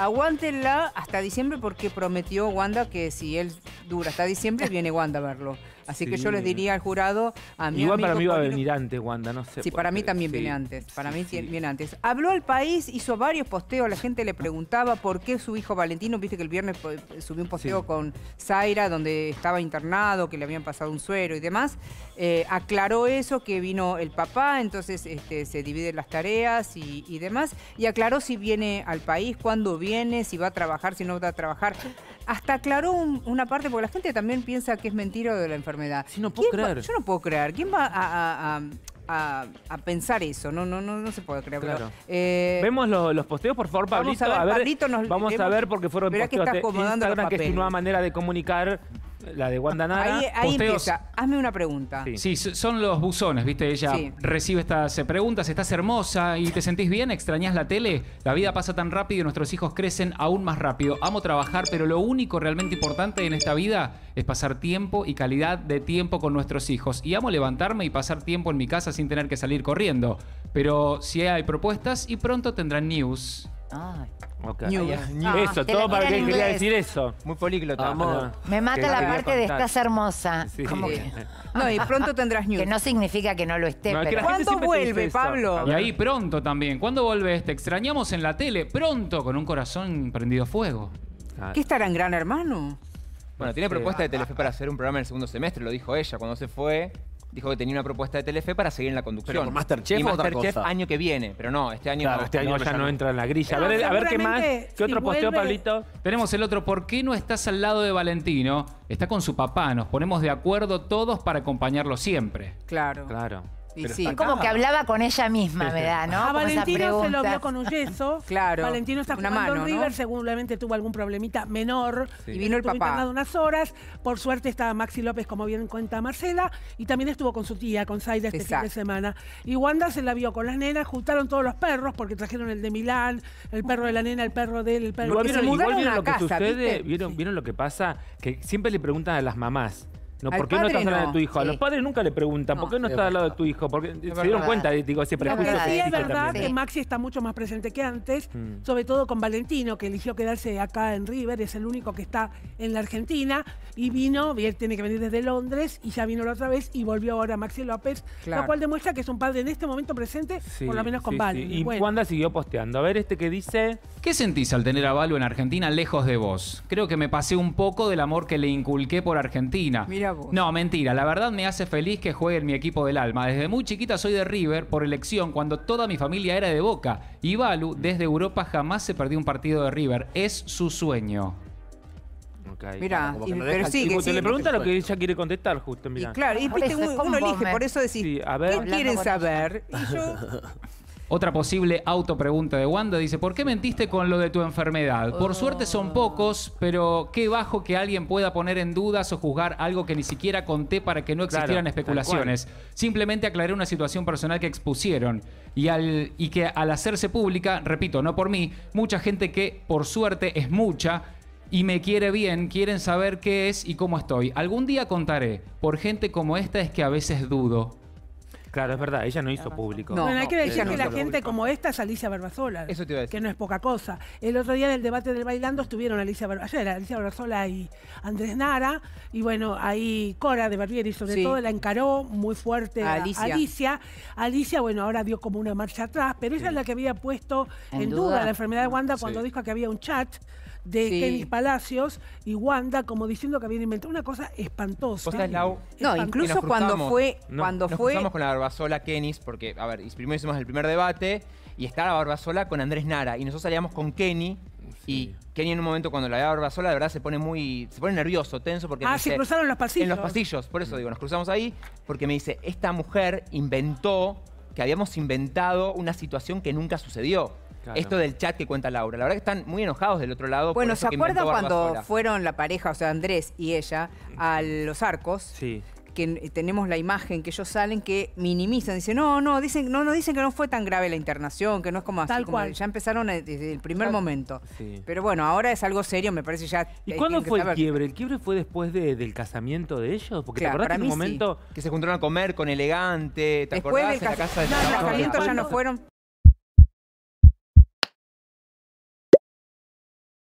Aguántenla hasta diciembre porque prometió Wanda que si él dura hasta diciembre, viene Wanda a verlo. Así sí. Que yo les diría al jurado... A mi igual para mí va a venir antes, Wanda, no sé. Sí, para mí también viene antes. Para mí viene antes. Habló al país, hizo varios posteos. La gente le preguntaba por qué su hijo Valentino... Viste que el viernes subió un posteo con Zaira, donde estaba internado, que le habían pasado un suero y demás. Aclaró eso, que vino el papá, entonces se dividen las tareas y demás. Y aclaró si viene al país, cuándo viene, si va a trabajar, si no va a trabajar. Hasta aclaró una parte, porque la gente también piensa que es mentira de la enfermedad. Sí, no puedo creer. Yo no puedo creer. ¿Quién va a pensar eso? No se puede creer. Claro. Vemos los posteos, por favor, Pablito. Vamos a ver porque fueron posteos de Instagram, que es su nueva manera de comunicar, la de Wanda Nara. Ahí empieza. Hazme una pregunta. Sí, son los buzones, ¿viste? Ella recibe estas preguntas. ¿Estás hermosa y te sentís bien? ¿Extrañás la tele? La vida pasa tan rápido y nuestros hijos crecen aún más rápido. Amo trabajar, pero lo único realmente importante en esta vida es pasar tiempo y calidad de tiempo con nuestros hijos. Y amo levantarme y pasar tiempo en mi casa sin tener que salir corriendo. Pero sí hay propuestas y pronto tendrán news. Ay. Okay. Eso, todo para que quería decir eso. Muy políglota. Me mata la parte de estás hermosa. Sí. Como que... No, y pronto tendrás news. Que no significa que no lo esté. No, pero... ¿Cuándo vuelve, Pablo? Y ahí pronto también. ¿Cuándo vuelve este? Extrañamos en la tele. Pronto, con un corazón prendido a fuego. ¿Qué estará en Gran Hermano? Bueno, tiene propuesta de Telefe para hacer un programa en el segundo semestre. Lo dijo ella cuando se fue. Dijo que tenía una propuesta de Telefe para seguir en la conducción. Pero con Master Chef, año que viene. Pero no, este año, claro, no, este año ya no entra en la grilla. A ver qué más. ¿Qué otro posteo, Pablito? Tenemos el otro. ¿Por qué no estás al lado de Valentino? Está con su papá. Nos ponemos de acuerdo todos para acompañarlo siempre. Claro. Y sí, es como que hablaba con ella misma, ¿verdad? ¿No? A Valentino se lo vio con un yeso. Claro. Valentino está jugando en River, ¿no? Seguramente tuvo algún problemita menor. Sí. Y vino el papá. Estuvo internado unas horas. Por suerte estaba Maxi López, como bien cuenta Marcela. Y también estuvo con su tía, con Zaira, este fin de semana. Y Wanda se la vio con las nenas. Juntaron todos los perros, porque trajeron el de Milán, el perro de la nena, el perro de él, el perro de él. ¿Vieron lo que pasa? Que siempre le preguntan a las mamás. No, ¿por qué no estás al lado de tu hijo? A los padres nunca le preguntan, ¿por qué no estás al lado de tu hijo? Porque se dieron cuenta de ese prejuicio. Sí, es verdad que Maxi está mucho más presente que antes, sobre todo con Valentino, que eligió quedarse acá en River, es el único que está en la Argentina, y vino, tiene que venir desde Londres, y ya vino la otra vez, y volvió ahora Maxi López, lo cual demuestra que es un padre en este momento presente, por lo menos con Vali. Y Wanda siguió posteando. A ver que dice... ¿Qué sentís al tener a Valo en Argentina lejos de vos? Creo que me pasé un poco del amor que le inculqué por Argentina. Mira. No, mentira. La verdad me hace feliz que juegue en mi equipo del alma. Desde muy chiquita soy de River por elección, cuando toda mi familia era de Boca. Y Balu, desde Europa, jamás se perdió un partido de River. Es su sueño. Okay. Mirá, pero sigue. Te le pregunta lo que ella quiere contestar, justo. Mirá. Y claro, y uno elige, por eso decís, ¿qué quieren saber? Y yo... Otra posible autopregunta de Wanda dice, ¿por qué mentiste con lo de tu enfermedad? Por suerte son pocos, pero qué bajo que alguien pueda poner en dudas o juzgar algo que ni siquiera conté para que no existieran especulaciones. Simplemente aclaré una situación personal que expusieron y que al hacerse pública, repito, no por mí, mucha gente que por suerte es mucha y me quiere bien, quieren saber qué es y cómo estoy. Algún día contaré, por gente como esta es que a veces dudo. Claro, es verdad, ella no hizo público. No, bueno, hay que decir que la gente como esta es Alicia Barbasola, eso te iba a decir, que no es poca cosa. El otro día del debate del Bailando estuvieron Alicia Barbasola y Andrés Nara, y bueno, ahí Cora de Barbieri sobre todo la encaró muy fuerte a Alicia. Alicia, bueno, ahora dio como una marcha atrás, pero ella es la que había puesto en duda la enfermedad de Wanda cuando dijo que había un chat de Kenny Palacios y Wanda, como diciendo que habían inventado una cosa espantosa. No, incluso cuando fue... Nos con la Barbasola, Kenny, porque, a ver, primero hicimos el primer debate y estaba la Barbasola con Andrés Nara y nosotros salíamos con Kenny y Kenny en un momento cuando la ve a Barbasola, de verdad, se pone nervioso, tenso, porque se cruzaron los pasillos. En los pasillos, por eso digo, nos cruzamos ahí, porque me dice, esta mujer inventó, que habíamos inventado una situación que nunca sucedió. Claro. Esto del chat que cuenta Laura. La verdad que están muy enojados del otro lado. Bueno, ¿se acuerdan cuando fueron la pareja, o sea, Andrés y ella, a Los Arcos? Sí. Que tenemos la imagen que ellos salen, que minimizan, dicen, dicen que no fue tan grave la internación, que no es como así, como ya empezaron desde el primer momento. Sí. Pero bueno, ahora es algo serio, me parece ya... ¿Y cuándo fue el quiebre? ¿El quiebre fue después del casamiento de ellos? Porque claro, te acordás que en un momento... Que se juntaron a comer con Elegante, ¿te acordás? En la casa de... No, el casamiento ya no fueron...